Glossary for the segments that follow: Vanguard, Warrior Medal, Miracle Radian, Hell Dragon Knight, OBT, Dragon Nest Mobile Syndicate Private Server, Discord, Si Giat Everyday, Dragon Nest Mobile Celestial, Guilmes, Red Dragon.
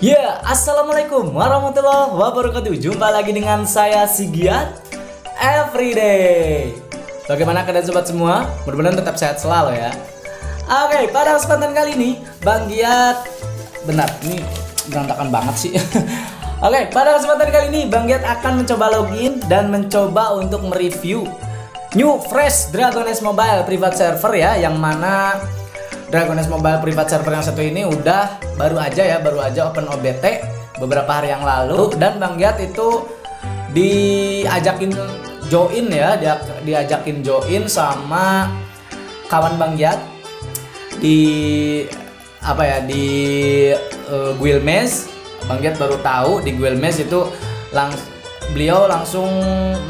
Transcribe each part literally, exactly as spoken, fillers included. Ya, yeah, assalamualaikum warahmatullahi wabarakatuh. Jumpa lagi dengan saya Si Giat Everyday. Bagaimana kalian sobat semua? Mudah-mudahan tetap sehat selalu ya. Oke, okay, pada kesempatan kali ini Bang Giat, benar ini berantakan banget sih. Oke, okay, pada kesempatan kali ini Bang Giat akan mencoba login dan mencoba untuk mereview new fresh Dragon Nest Mobile Private Server ya, yang mana Dragon Nest Mobile Private Server yang satu ini udah baru aja ya, baru aja open O B T beberapa hari yang lalu. Dan Bang Giat itu diajakin join ya, diajakin join sama kawan Bang Giat di apa ya, di uh, Guilmes. Bang Giat baru tahu di Guilmes itu lang beliau langsung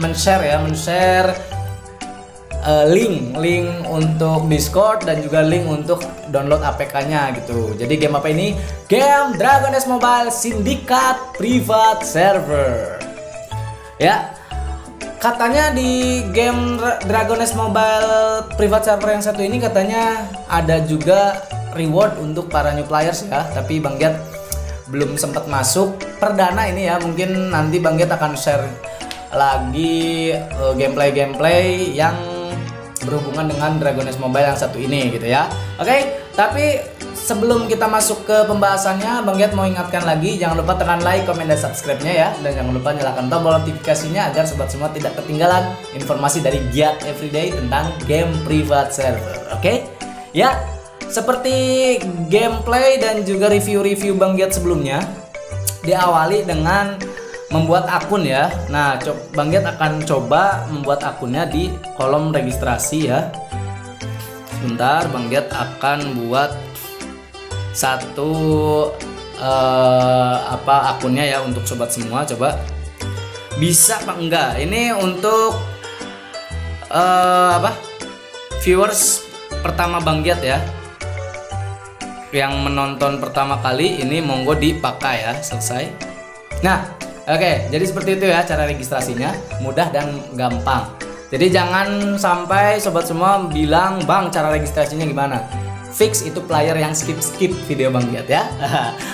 men-share ya, men-share Uh, link link untuk Discord dan juga link untuk download A P K-nya gitu. Jadi game apa ini? Game Dragon Nest Mobile Syndicate Private Server. Ya. Katanya di game Dragon Nest Mobile Private Server yang satu ini katanya ada juga reward untuk para new players ya, tapi Bang Giat belum sempat masuk perdana ini ya. Mungkin nanti Bang Giat akan share lagi uh, gameplay-gameplay yang berhubungan dengan Dragon Nest Mobile yang satu ini gitu ya. Oke, okay, tapi sebelum kita masuk ke pembahasannya, Bang Giat mau ingatkan lagi, jangan lupa tekan like, komen, dan subscribe-nya ya. Dan jangan lupa nyalakan tombol notifikasinya agar sobat semua tidak ketinggalan informasi dari Giat Everyday tentang game Private Server. Oke, okay? Ya, seperti gameplay dan juga review-review Bang Giat sebelumnya, diawali dengan membuat akun ya. Nah, Bang Giat akan coba membuat akunnya di kolom registrasi ya. Sebentar, Bang Giat akan buat satu uh, apa akunnya ya untuk sobat semua. Coba bisa apa enggak? Ini untuk uh, apa? Viewers pertama Bang Giat ya. Yang menonton pertama kali ini monggo dipakai ya. Selesai. Nah, oke, jadi seperti itu ya cara registrasinya, mudah dan gampang. Jadi jangan sampai sobat semua bilang, "Bang, cara registrasinya gimana?" Fix itu player yang skip-skip video Bang Giat ya.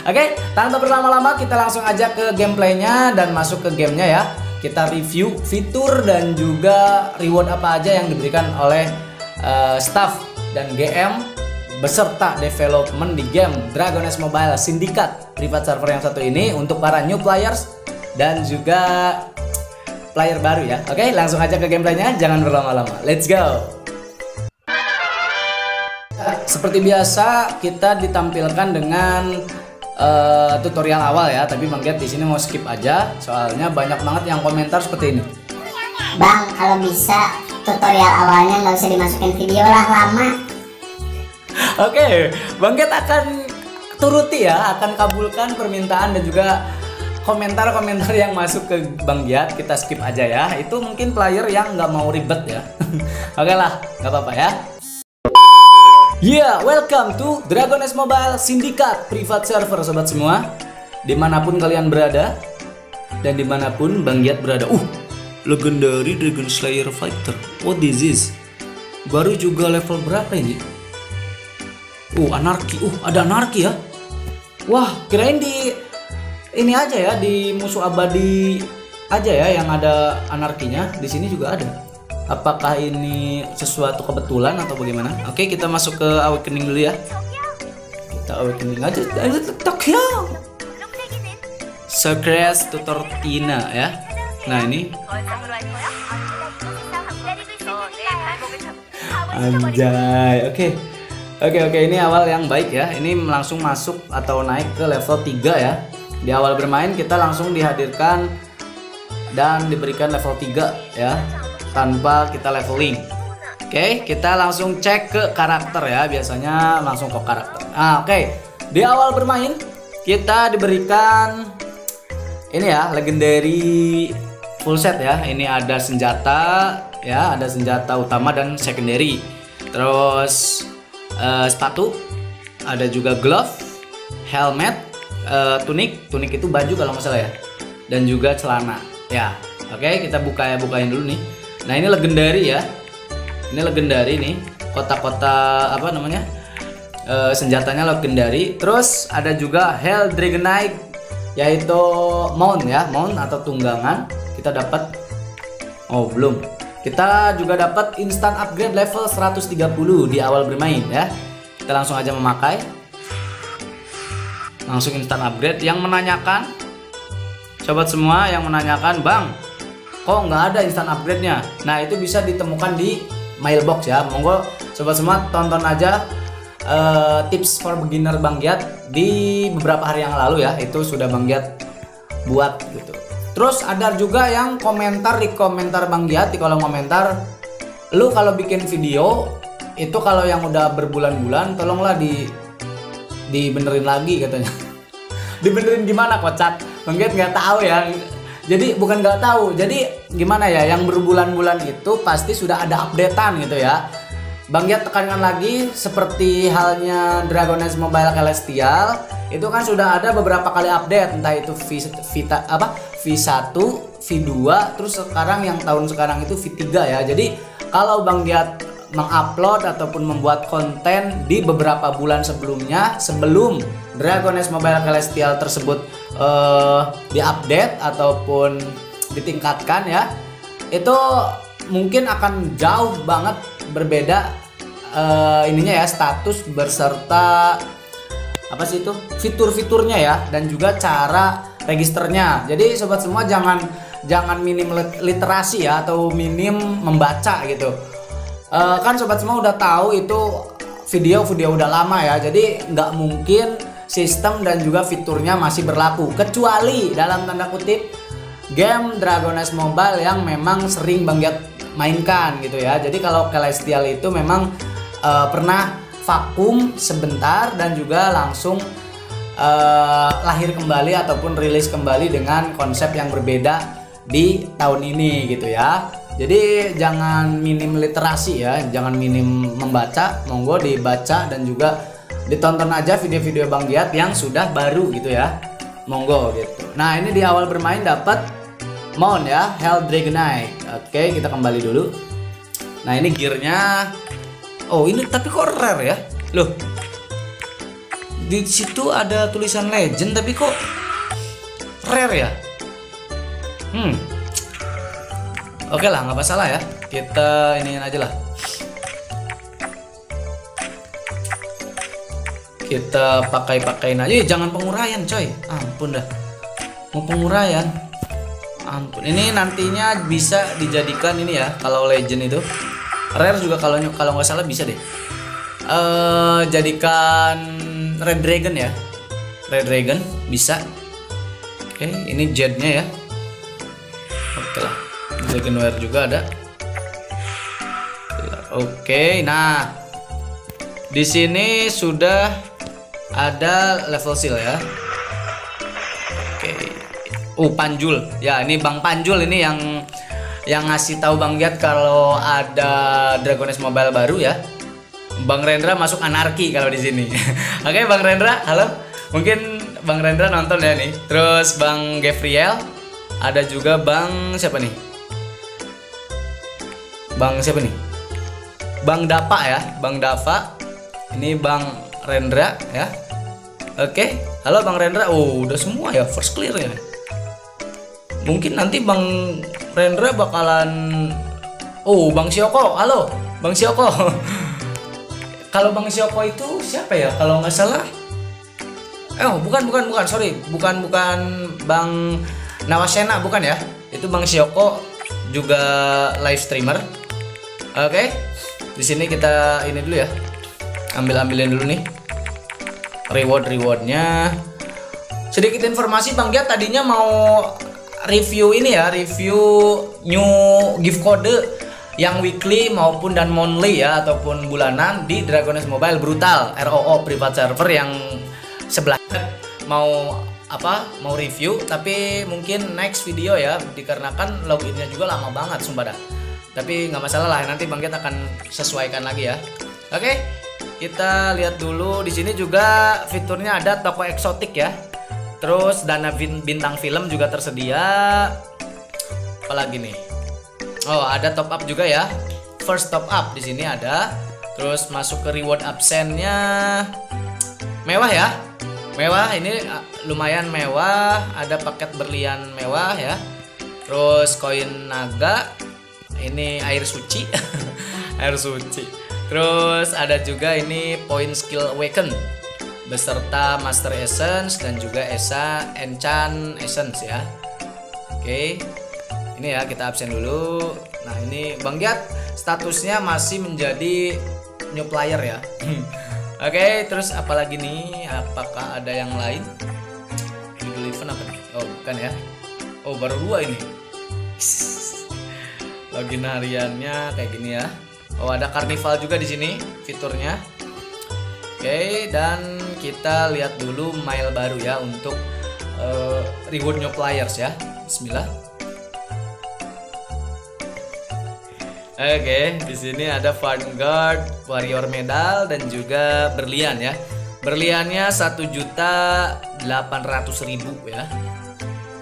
Oke, tanpa berlama-lama kita langsung aja ke gameplaynya dan masuk ke gamenya ya. Kita review fitur dan juga reward apa aja yang diberikan oleh uh, staff dan G M beserta development di game Dragon Nest Mobile Syndicate Private Server yang satu ini untuk para new players dan juga player baru ya. Oke, langsung aja ke gameplaynya, jangan berlama-lama. Let's go. Seperti biasa kita ditampilkan dengan uh, tutorial awal ya, tapi Bang Giat di sini mau skip aja soalnya banyak banget yang komentar seperti ini. Bang, kalau bisa tutorial awalnya nggak usah dimasukin video lah, lama. Oke, Bang Giat akan turuti ya, akan kabulkan permintaan dan juga komentar-komentar yang masuk ke Bang Giat. Kita skip aja ya, itu mungkin player yang nggak mau ribet ya. Oke lah, nggak apa-apa ya. Yeah, welcome to Dragon Nest Mobile Syndicate Private Server sobat semua, dimanapun kalian berada dan dimanapun Bang Giat berada. Uh, legendary Dragon Slayer Fighter, what is this? Baru juga level berapa ini? Uh, anarki, uh ada anarki ya. Wah, kirain di ini aja ya, di musuh abadi aja ya yang ada anarkinya. Di sini juga ada. Apakah ini sesuatu kebetulan atau bagaimana? Oke, kita masuk ke awakening dulu ya. Kita awakening aja. Tokyo. Secret Tutor Tina ya. Nah, ini anjay. Oke. Oke, oke, ini awal yang baik ya. Ini langsung masuk atau naik ke level tiga ya. Di awal bermain kita langsung dihadirkan dan diberikan level tiga ya, tanpa kita leveling. Oke, kita langsung cek ke karakter ya, biasanya langsung ke karakter. Nah, oke, di awal bermain kita diberikan ini ya, legendary full set ya. Ini ada senjata ya, ada senjata utama dan secondary. Terus uh, sepatu, ada juga glove, helmet, Uh, tunik, tunik itu baju kalau nggak salah ya, dan juga celana ya. Oke, okay, kita buka ya, bukain dulu nih. Nah, ini legendary ya, ini legendary nih, kotak-kotak apa namanya, uh, senjatanya legendary. Terus ada juga Hell Dragon Knight, yaitu mount ya, mount atau tunggangan. Kita dapat, oh belum, kita juga dapat instant upgrade level seratus tiga puluh di awal bermain ya. Kita langsung aja memakai, langsung instant upgrade. Yang menanyakan, sobat semua yang menanyakan, bang kok nggak ada instant upgrade-nya? Nah itu bisa ditemukan di mailbox ya. Monggo sobat semua tonton aja uh, tips for beginner Bang Giat di beberapa hari yang lalu ya, itu sudah Bang Giat buat gitu. Terus ada juga yang komentar di komentar Bang Giat, di kolom komentar, lu kalau bikin video itu kalau yang udah berbulan-bulan tolonglah di dibenerin lagi katanya. Dibenerin gimana kocat? Bang Giat nggak tahu ya. Jadi bukan nggak tahu. Jadi gimana ya? Yang berbulan-bulan itu pasti sudah ada updatean gitu ya. Bang Giat tekankan lagi, seperti halnya Dragon Nest Mobile Celestial, itu kan sudah ada beberapa kali update, entah itu Vita apa V satu, V dua, terus sekarang yang tahun sekarang itu V tiga ya. Jadi kalau Bang Giat mengupload ataupun membuat konten di beberapa bulan sebelumnya, sebelum Dragon Nest Mobile Celestial tersebut uh, diupdate ataupun ditingkatkan ya, itu mungkin akan jauh banget berbeda uh, ininya ya, status berserta apa sih itu fitur-fiturnya ya, dan juga cara registernya. Jadi sobat semua jangan jangan minim literasi ya, atau minim membaca gitu. Uh, kan sobat semua udah tahu itu video-video udah lama ya, jadi nggak mungkin sistem dan juga fiturnya masih berlaku, kecuali dalam tanda kutip game Dragon Nest Mobile yang memang sering Bang Giat mainkan gitu ya. Jadi kalau Celestial itu memang uh, pernah vakum sebentar dan juga langsung uh, lahir kembali ataupun rilis kembali dengan konsep yang berbeda di tahun ini gitu ya. Jadi jangan minim literasi ya, jangan minim membaca, monggo dibaca dan juga ditonton aja video-video Bang Giat yang sudah baru gitu ya, monggo gitu. Nah ini di awal bermain dapat mount ya, Hell Dragon Knight. Oke kita kembali dulu. Nah ini gearnya, oh ini tapi kok rare ya, loh di situ ada tulisan legend tapi kok rare ya. Hmm. Oke lah, nggak masalah ya. Kita iniin aja lah. Kita pakai-pakain aja. Eh, jangan penguraian, coy. Ampun dah. Mau penguraian. Ampun. Ini nantinya bisa dijadikan ini ya. Kalau legend itu rare juga, kalau kalau nggak salah bisa deh. Uh, jadikan Red Dragon ya. Red Dragon bisa. Oke, ini jetnya ya. Oke lah. Dragonware juga ada. Oke, nah di sini sudah ada level seal ya. Oke, uh Panjul ya, ini Bang Panjul ini yang yang ngasih tahu Bang Giat kalau ada Dragon Nest Mobile baru ya. Bang Rendra masuk anarki kalau di sini. Oke, Bang Rendra, halo. Mungkin Bang Rendra nonton ya nih. Terus Bang Gabriel, ada juga Bang siapa nih? Bang siapa nih? Bang Dapa ya, Bang Dava. Ini Bang Rendra ya. Oke, halo Bang Rendra. Oh, udah semua ya, first clear ya. Mungkin nanti Bang Rendra bakalan, oh Bang Sioko, halo Bang Sioko. Kalau Bang Sioko itu siapa ya? Kalau nggak salah, eh oh, bukan bukan bukan, sorry, bukan bukan Bang Nawasena, bukan ya? Itu Bang Sioko juga live streamer. Oke, okay. Di sini kita ini dulu ya, ambil-ambilin dulu nih reward-rewardnya. Sedikit informasi, Bang Giat tadinya mau review ini ya, review new gift code yang weekly maupun dan monthly ya, ataupun bulanan di Dragon Nest Mobile Brutal R O O Private Server yang sebelah mau apa mau review, tapi mungkin next video ya, dikarenakan loginnya juga lama banget sumpah dah. Tapi nggak masalah lah, nanti Bang Giat akan sesuaikan lagi ya. Oke, kita lihat dulu. Di sini juga fiturnya ada toko eksotik ya, terus dana bintang film juga tersedia. Apalagi nih, oh ada top up juga ya, first top up di sini ada. Terus masuk ke reward absennya. Mewah ya. Mewah, ini lumayan mewah. Ada paket berlian mewah ya. Terus koin naga. Ini air suci. Air suci. Terus ada juga ini poin skill awaken beserta master essence dan juga esa enchant essence ya. Oke. Ini ya kita absen dulu. Nah, ini Bang Giat statusnya masih menjadi new player ya. Oke, okay, terus apalagi nih? Apakah ada yang lain? Judul event apa nih? Oh, bukan ya. Oh, baru dua ini. Login hariannya kayak gini ya. Oh, ada karnival juga di sini fiturnya. Oke, okay, dan kita lihat dulu mail baru ya untuk uh, reward new players ya. Bismillah. Oke, okay, di sini ada Vanguard, Warrior Medal, dan juga berlian ya. Berliannya satu juta delapan ratus ribu ya.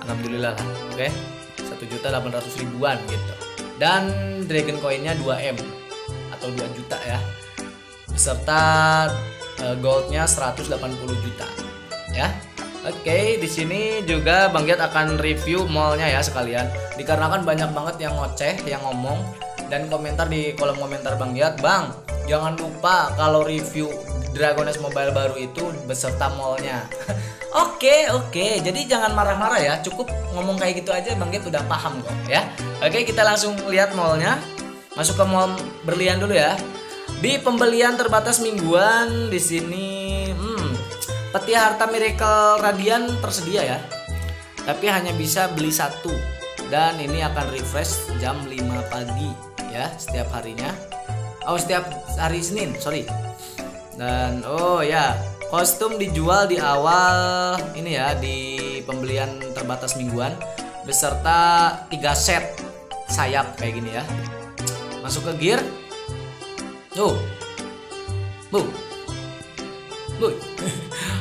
Alhamdulillah lah. Oke. Okay. satu juta delapan ratus ribuan gitu. Dan Dragon Coin-nya dua M atau dua juta ya. Beserta uh, gold-nya seratus delapan puluh juta ya. Oke, okay, di sini juga Bang Giat akan review mall-nya ya sekalian. Dikarenakan banyak banget yang ngoceh, yang ngomong dan komentar di kolom komentar Bang Giat, Bang jangan lupa kalau review Dragon Nest Mobile baru itu beserta mallnya. Oke oke, jadi jangan marah-marah ya, cukup ngomong kayak gitu aja Bang Giat udah paham kok ya. Oke, kita langsung lihat mallnya. Masuk ke mall berlian dulu ya. Di pembelian terbatas mingguan di sini, hmm, peti harta Miracle Radian tersedia ya, tapi hanya bisa beli satu. Dan ini akan refresh jam lima pagi ya setiap harinya. Oh, setiap hari Senin, sorry. Dan oh ya, kostum dijual di awal ini ya, di pembelian terbatas mingguan beserta tiga set sayap kayak gini ya. Masuk ke gear. Tuh. Bu. Bu.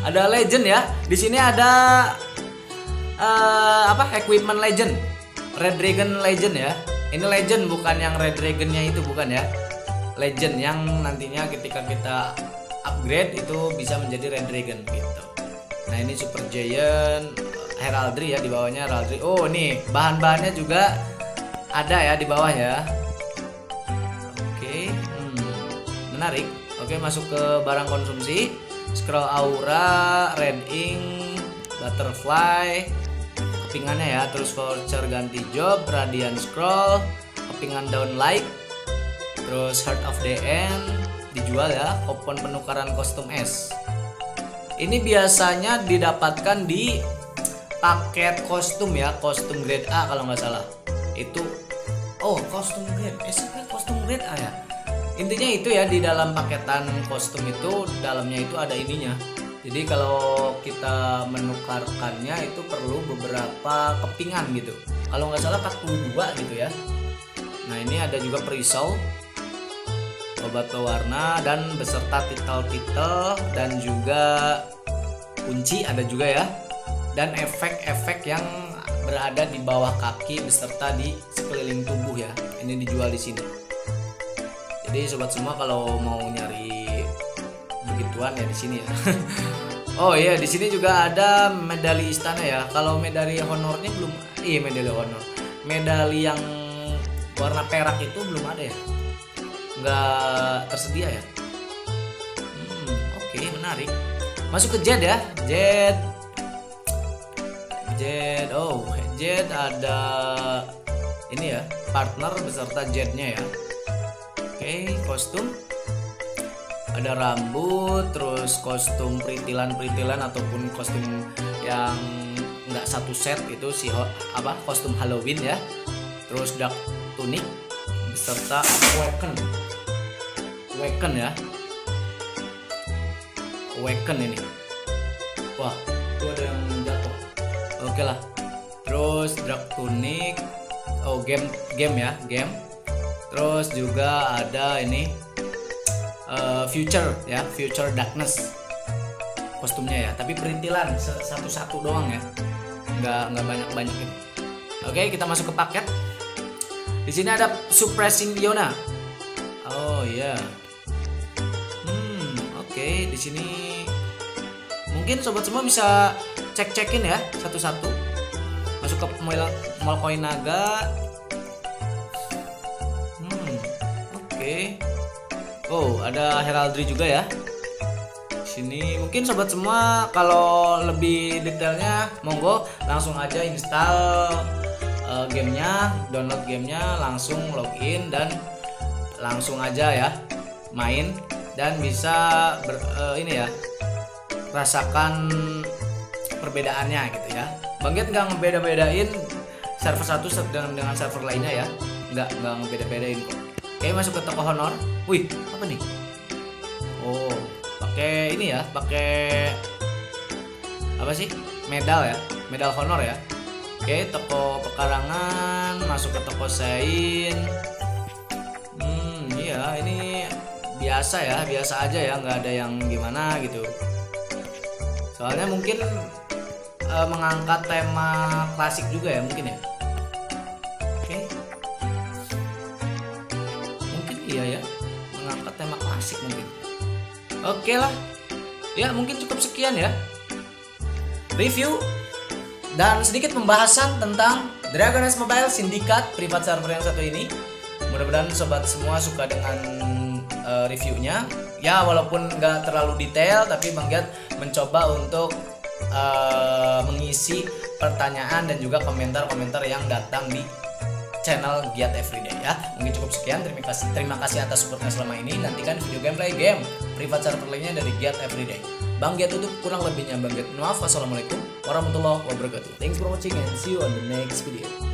Ada legend ya. Di sini ada uh, apa? Equipment legend. Red Dragon Legend ya. Ini Legend bukan yang Red Dragonnya itu, bukan ya. Legend yang nantinya ketika kita upgrade itu bisa menjadi Red Dragon gitu. Nah, ini Super Giant Heraldry ya, di bawahnya Heraldry. Oh, nih bahan-bahannya juga ada ya di bawah ya. Oke, hmm, menarik. Oke, masuk ke barang konsumsi. Scroll aura, Red Ink, Butterfly. Kepingannya ya, terus voucher ganti job, radian scroll, kepingan down like, terus heart of D N dijual ya, kupon penukaran kostum es. Ini biasanya didapatkan di paket kostum ya, kostum grade A kalau nggak salah. Itu oh kostum grade, eh kostum grade A ya. Intinya itu ya, di dalam paketan kostum itu dalamnya itu ada ininya. Jadi kalau kita menukarkannya itu perlu beberapa kepingan gitu. Kalau nggak salah empat puluh dua gitu ya. Nah, ini ada juga perisau, obat pewarna, dan beserta titel-titel dan juga kunci ada juga ya. Dan efek-efek yang berada di bawah kaki beserta di sekeliling tubuh ya. Ini dijual di sini. Jadi sobat semua kalau mau nyari begituan ya di sini ya. Oh iya, di sini juga ada medali istana ya. Kalau medali honornya belum, iya medali honor, medali yang warna perak itu belum ada ya, nggak tersedia ya. Hmm, oke, okay, menarik. Masuk ke Jet ya, Jet, Jet, oh Jet ada ini ya, partner beserta Jetnya ya. Oke, okay, kostum. Ada rambut, terus kostum perintilan-perintilan ataupun kostum yang nggak satu set itu si apa kostum Halloween ya. Terus dark tunic beserta weapon, weapon ya, weapon ini. Wah, itu ada yang jatuh. Oke lah. Terus dark tunic, oh game game ya game. Terus juga ada ini. Uh, future ya, Future Darkness kostumnya ya, tapi perintilan satu-satu doang ya, nggak nggak banyak-banyak ini. Oke, okay, kita masuk ke paket. Di sini ada suppressing Diona. Oh iya, yeah. Oke, di sini mungkin sobat semua bisa cek-cekin ya satu-satu. Masuk ke mall koin naga. Hmm, oke. Oh, ada heraldry juga ya. Sini mungkin sobat semua kalau lebih detailnya monggo langsung aja install uh, gamenya, download gamenya, langsung login dan langsung aja ya main dan bisa ber, uh, ini ya rasakan perbedaannya gitu ya. Bang Giat nggak ngebeda-bedain server satu dengan dengan server lainnya ya, nggak nggak ngebeda-bedain kok. Oke, masuk ke toko honor. Wih, apa nih? Oh, pakai ini ya, pakai apa sih, medal ya, medal honor ya. Oke, toko pekarangan, masuk ke toko sain. Hmm, iya ini biasa ya, biasa aja ya, nggak ada yang gimana gitu. Soalnya mungkin e, mengangkat tema klasik juga ya mungkin ya. Oke, mungkin iya ya, mengangkat tema klasik mungkin. Oke lah, ya mungkin cukup sekian ya review dan sedikit pembahasan tentang Dragon Nest Mobile Syndicate Private Server yang satu ini. Mudah-mudahan sobat semua suka dengan uh, reviewnya ya, walaupun nggak terlalu detail, tapi Bang Giat mencoba untuk uh, mengisi pertanyaan dan juga komentar-komentar yang datang di channel Giat Everyday ya. Mungkin cukup sekian, terima kasih terima kasih atas supportnya selama ini. Nantikan video gameplay game private server lainnya dari Giat Everyday. Bang Giat tutup kurang lebihnya Bang Giat. Maaf, wassalamualaikum warahmatullahi wabarakatuh. Thanks for watching and see you on the next video.